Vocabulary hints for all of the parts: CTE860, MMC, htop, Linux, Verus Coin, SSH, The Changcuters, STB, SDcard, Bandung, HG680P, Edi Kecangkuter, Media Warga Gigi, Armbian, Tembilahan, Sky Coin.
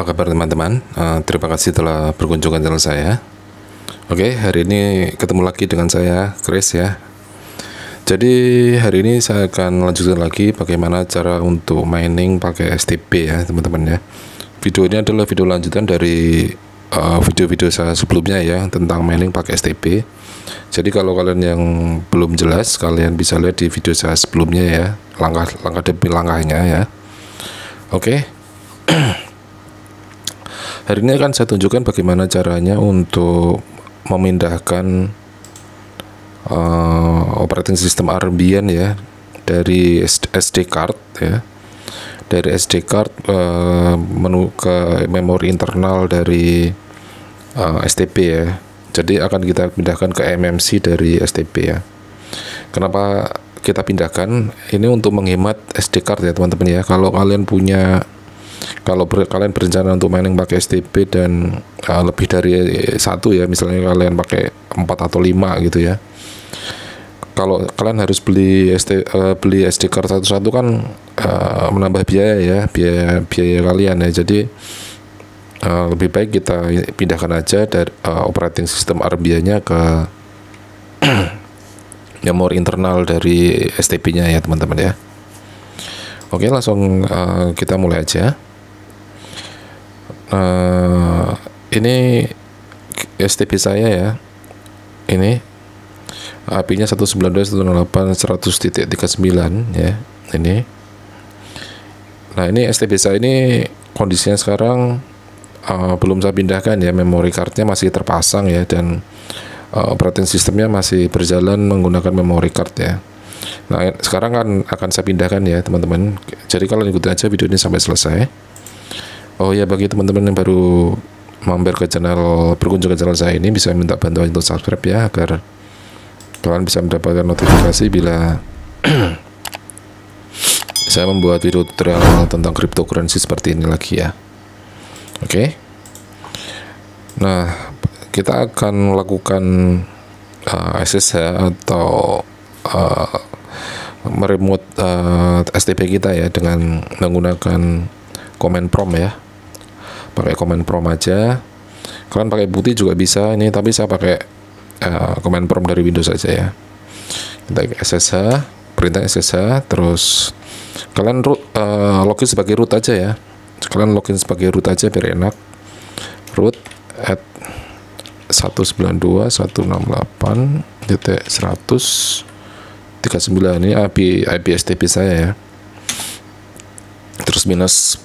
Apa kabar teman-teman? Terima kasih telah berkunjung ke channel saya. Oke, hari ini ketemu lagi dengan saya, Chris ya. Jadi hari ini saya akan lanjutkan lagi bagaimana cara untuk mining pakai STB ya teman-teman ya. Video ini adalah video lanjutan dari video-video saya sebelumnya ya tentang mining pakai STB. Jadi kalau kalian yang belum jelas, kalian bisa lihat di video saya sebelumnya ya, langkah-langkah demi langkahnya ya. Oke. Hari ini akan saya tunjukkan bagaimana caranya untuk memindahkan operating system Armbian ya dari SDcard ya, dari SDcard menu ke memori internal dari STB ya. Jadi akan kita pindahkan ke MMC dari STB ya. Kenapa kita pindahkan? Ini untuk menghemat SDcard ya teman-teman ya. Kalau kalian punya Kalau kalian berencana untuk mining pakai STB dan lebih dari satu ya, misalnya kalian pakai 4 atau 5 gitu ya. Kalau kalian harus beli SDcard satu-satu kan menambah biaya ya, biaya kalian ya. Jadi lebih baik kita pindahkan aja dari operating system Armbian-nya ke memori internal dari STB-nya ya teman-teman ya. Oke, langsung kita mulai aja. Ini STB saya ya. Ini IP-nya 192.168.100.39 ya. Ini. Nah, ini STB saya ini kondisinya sekarang belum saya pindahkan ya. Memory card-nya masih terpasang ya, dan operating system-nya masih berjalan menggunakan memory card ya. Nah, sekarang kan akan saya pindahkan ya teman-teman. Jadi kalian ikutin aja video ini sampai selesai. Oh ya, bagi teman-teman yang baru mampir ke channel, berkunjung ke channel saya ini, bisa minta bantuan untuk subscribe ya, agar kalian bisa mendapatkan notifikasi bila saya membuat video tutorial tentang cryptocurrency seperti ini lagi ya. Oke. Nah, kita akan melakukan SSH atau meremote STB kita ya, dengan menggunakan command prompt ya. Pakai command prompt aja, kalian pakai putih juga bisa ini, tapi saya pakai command prompt dari Windows aja ya. Kita SSH, perintah SSH, terus kalian root, login sebagai root aja ya, kalian login sebagai root aja biar enak. Root at 192.168.100.39 ini IP STB saya ya. Terus minus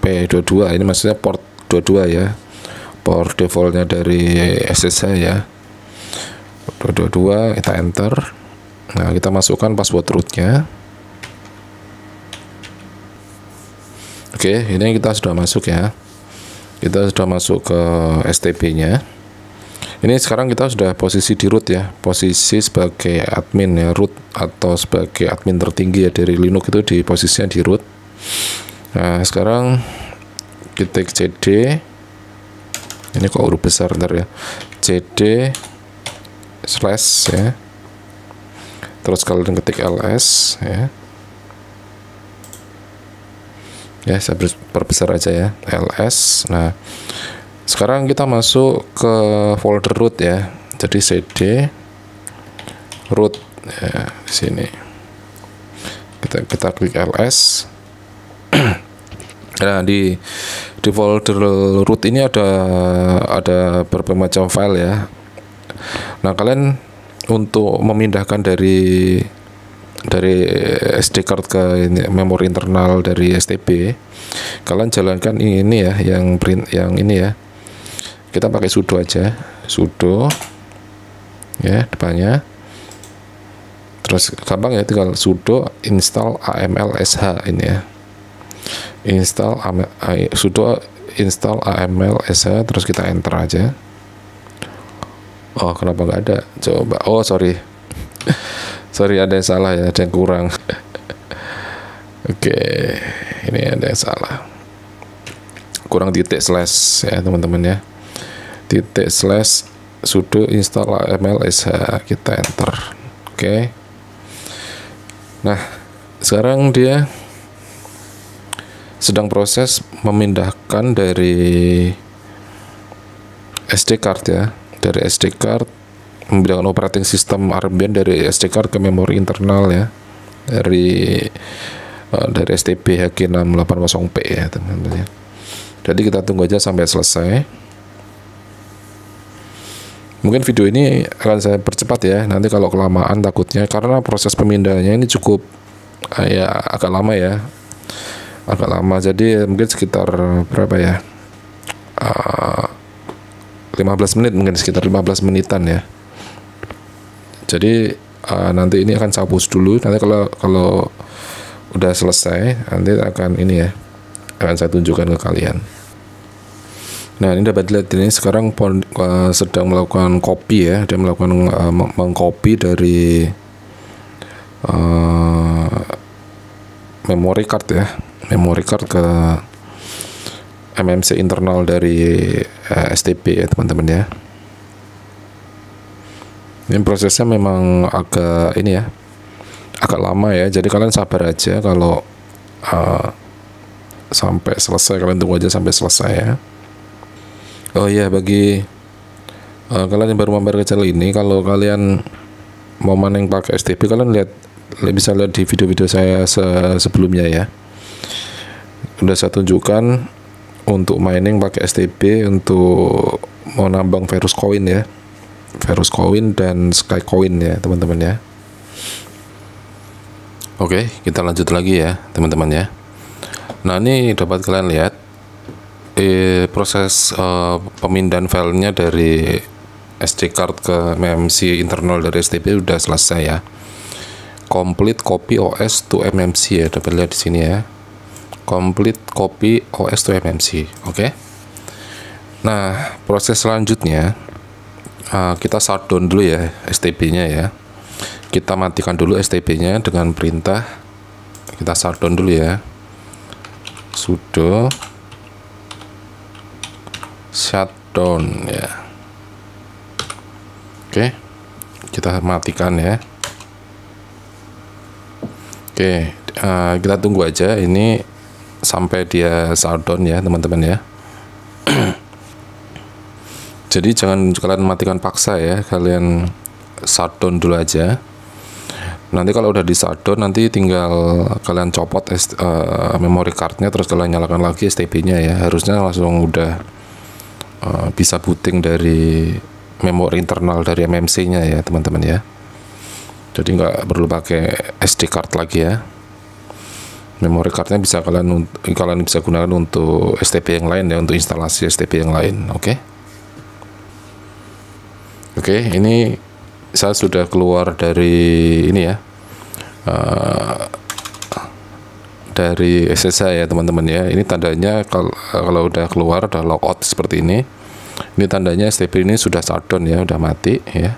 P22, ini maksudnya port 22 ya, port defaultnya dari SSH ya, 22. Kita enter. Nah, kita masukkan password rootnya. Oke, ini kita sudah masuk ya, kita sudah masuk ke STB nya Ini sekarang kita sudah posisi di root ya, posisi sebagai admin ya, root atau sebagai admin tertinggi ya dari Linux itu di posisinya di root. Nah, sekarang kita cd, ini kok huruf besar ntar ya, cd slash ya, terus kalian ketik ls ya, saya perbesar aja ya, ls. Nah, sekarang kita masuk ke folder root ya. Jadi cd root ya, di sini. Kita klik ls. Nah, di folder root ini ada berbagai macam file ya. Nah, kalian untuk memindahkan dari SDcard ke memori internal dari STB, kalian jalankan ini ya, yang ini ya. Kita pakai sudo aja, sudo ya depannya, terus gampang ya, tinggal sudo install amlsh ini ya, sudo install amlsh, terus kita enter aja. Oh, kenapa nggak ada, coba. Oh, sorry ada yang salah ya, ada yang kurang. Oke, ini ada yang salah, kurang titik slash ya teman-teman ya, titik slash sudo install amlsh, kita enter. Oke. Nah, sekarang dia sedang proses memindahkan dari SDcard ya, dari SDcard memindahkan operating system Armbian dari SDcard ke memori internal ya, dari STB HG680P ya teman-teman. Jadi kita tunggu aja sampai selesai. Mungkin video ini akan saya percepat ya, nanti kalau kelamaan takutnya, karena proses pemindahannya ini cukup ya agak lama ya, agak lama. Jadi mungkin sekitar berapa ya, 15 menit, mungkin sekitar 15 menitan ya. Jadi nanti ini akan saya hapus dulu, nanti kalau udah selesai nanti akan ini ya, akan saya tunjukkan ke kalian. Nah ini dapat dilihat ini sekarang sedang melakukan copy ya, dia melakukan mengcopy dari memory card ya, memory card ke MMC internal dari STB ya teman-teman ya. Ini prosesnya memang agak ini ya, agak lama ya, jadi kalian sabar aja kalau sampai selesai, kalian tunggu aja sampai selesai ya. Oh iya, bagi kalian yang baru mampir ke channel ini, kalau kalian mau maning pakai STB, kalian bisa lihat di video-video saya sebelumnya ya. Udah saya tunjukkan untuk mining pakai STB, untuk mau nambang Verus Coin ya, Verus Coin dan Sky Coin ya teman-teman ya. Oke, kita lanjut lagi ya teman-teman ya. Nah ini dapat kalian lihat proses pemindahan filenya dari SDcard ke MMC internal dari STB udah selesai ya. Complete copy OS to MMC ya, dapat lihat di sini ya. Complete copy OS to MMC. Oke. Nah, proses selanjutnya kita shutdown dulu ya STB-nya ya. Kita matikan dulu STB-nya dengan perintah kita shutdown dulu ya. Sudo shutdown ya. Oke, kita matikan ya. Oke, kita tunggu aja ini sampai dia shutdown ya teman-teman ya. Jadi jangan kalian matikan paksa ya, kalian shutdown dulu aja. Nanti kalau udah di shutdown, nanti tinggal kalian copot memory cardnya, terus kalian nyalakan lagi STB-nya ya. Harusnya langsung udah bisa booting dari memori internal dari MMC-nya ya teman-teman ya. Jadi nggak perlu pakai SDcard lagi ya. Memori cardnya bisa kalian bisa gunakan untuk STB yang lain ya, untuk instalasi STB yang lain. Oke. Oke, ini saya sudah keluar dari ini ya, dari SSH ya teman-teman ya. Ini tandanya kalau udah keluar, udah logout seperti ini. Ini tandanya STB ini sudah shutdown ya, udah mati ya.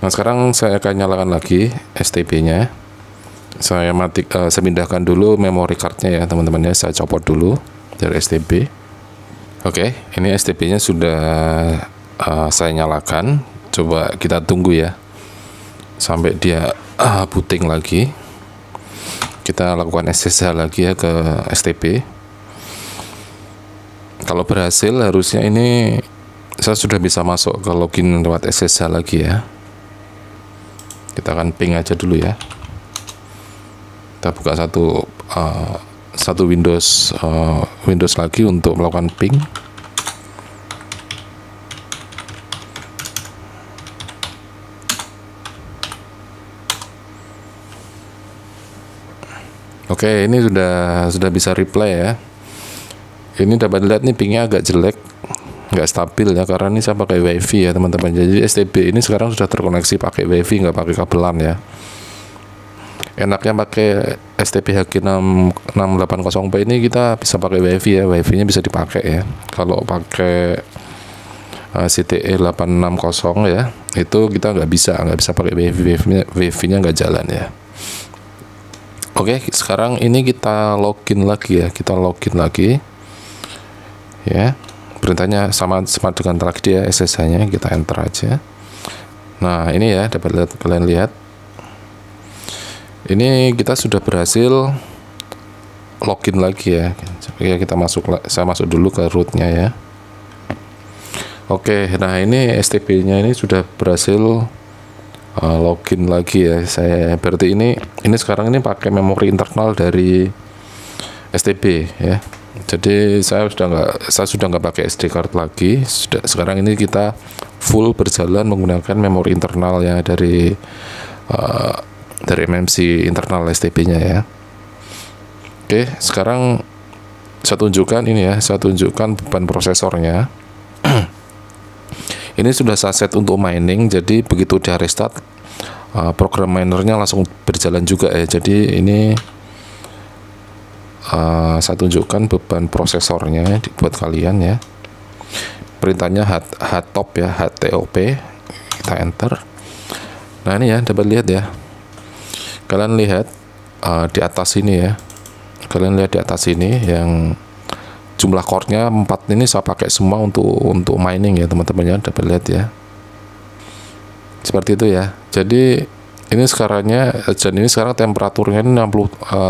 Nah sekarang saya akan nyalakan lagi STB-nya. Saya pindahkan dulu memory card-nya ya teman-teman ya. Saya copot dulu dari STB. Oke, ini STB-nya sudah saya nyalakan. Coba kita tunggu ya sampai dia booting lagi. Kita lakukan SSH lagi ya ke STB. Kalau berhasil harusnya ini saya sudah bisa masuk ke login lewat SSH lagi ya. Kita akan ping aja dulu ya. Kita buka satu Windows lagi untuk melakukan ping. Oke, ini sudah bisa reply ya. Ini dapat lihat nih pingnya agak jelek, nggak stabil ya, karena ini saya pakai wifi ya teman-teman. Jadi STB ini sekarang sudah terkoneksi pakai wifi, nggak pakai kabelan ya. Enaknya pakai STB HG680P ini kita bisa pakai wifi ya, wifi-nya bisa dipakai ya. Kalau pakai CTE860 ya, itu kita nggak bisa pakai wifi-nya nggak jalan ya. Oke, sekarang ini kita login lagi ya, ya. Perintahnya sama dengan tadi ya, SSH-nya kita enter aja. Nah ini ya, dapat kalian lihat. Ini kita sudah berhasil login lagi ya. Kita masuk, saya masuk dulu ke rootnya ya. Oke, nah ini STB-nya ini sudah berhasil login lagi ya. Saya berarti ini sekarang ini pakai memori internal dari STB ya. Jadi saya sudah nggak pakai SD card lagi. Sekarang ini kita full berjalan menggunakan memori internal ya dari MMC internal STB-nya ya. Oke, sekarang saya tunjukkan beban prosesornya. Ini sudah saya set untuk mining, jadi begitu dia restart program minernya langsung berjalan juga ya. Jadi ini saya tunjukkan beban prosesornya buat kalian ya. Perintahnya htop ya, htop, kita enter. Nah ini ya, dapat lihat ya, kalian lihat di atas ini ya, kalian lihat di atas ini yang jumlah core-nya 4 ini saya pakai semua untuk mining ya teman-teman ya, dapat lihat ya, seperti itu ya. Jadi ini sekarang temperaturnya ini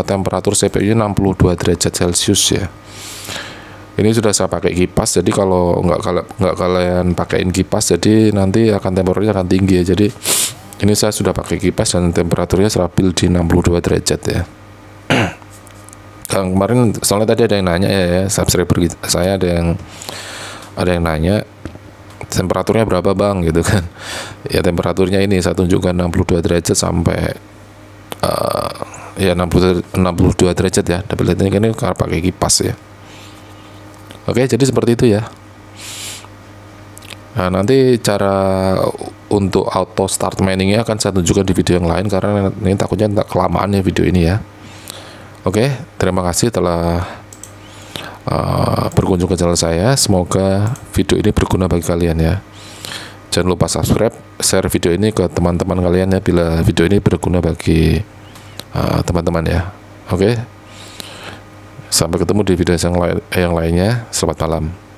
temperatur CPU-nya 62 derajat Celcius ya. Ini sudah saya pakai kipas, jadi kalau nggak kalian pakaiin kipas, jadi nanti akan temperaturnya akan tinggi ya. Jadi ini saya sudah pakai kipas dan temperaturnya stabil di 62 derajat ya. Kemarin soalnya tadi ada yang nanya ya, subscriber saya ada yang nanya temperaturnya berapa bang gitu kan ya. Temperaturnya ini saya tunjukkan 62 derajat sampai ya 62 derajat ya, double light ini karena pakai kipas ya. Oke, jadi seperti itu ya. Nah nanti cara untuk auto start miningnya akan saya tunjukkan di video yang lain karena ini takutnya tak kelamaan ya video ini ya. Oke, terima kasih telah berkunjung ke channel saya. Semoga video ini berguna bagi kalian ya. Jangan lupa subscribe, share video ini ke teman-teman kalian ya bila video ini berguna bagi teman-teman ya. Oke. Sampai ketemu di video yang lainnya. Selamat malam.